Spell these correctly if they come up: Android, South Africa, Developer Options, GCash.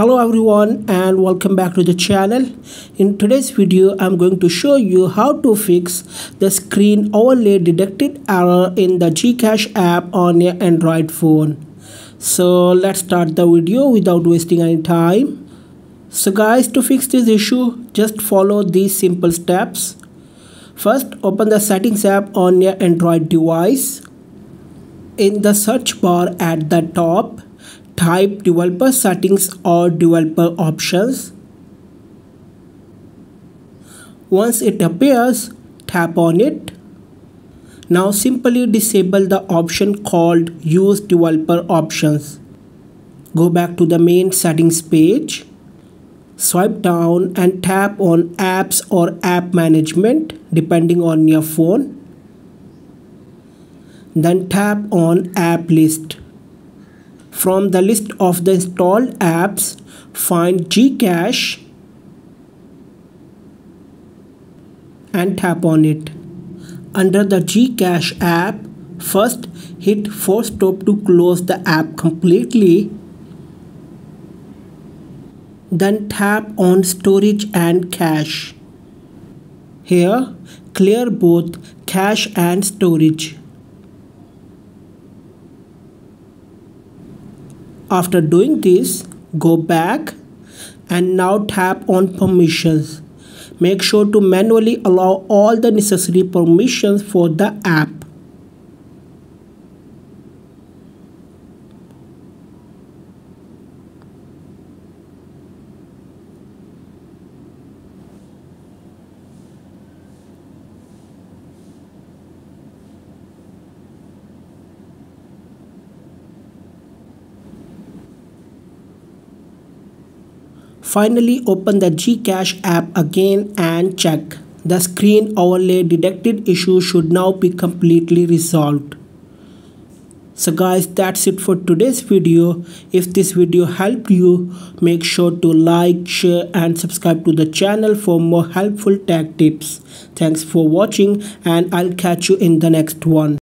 Hello everyone and welcome back to the channel. In today's video I'm going to show you how to fix the screen overlay detected error in the GCash app on your Android phone. So let's start the video without wasting any time. So guys, to fix this issue just follow these simple steps. First, open the settings app on your Android device. In the search bar at the top, type developer settings or developer options. Once it appears, tap on it. Now simply disable the option called use developer options. Go back to the main settings page. Swipe down and tap on apps or app management depending on your phone. Then tap on app list. From the list of the installed apps, find GCash and tap on it. Under the GCash app, first hit force stop to close the app completely. Then tap on storage and cache. Here, clear both cache and storage. After doing this, go back and now tap on permissions. Make sure to manually allow all the necessary permissions for the app. Finally, open the GCash app again and check. The screen overlay detected issue should now be completely resolved. So guys, that's it for today's video. If this video helped you, make sure to like, share and subscribe to the channel for more helpful tech tips. Thanks for watching and I'll catch you in the next one.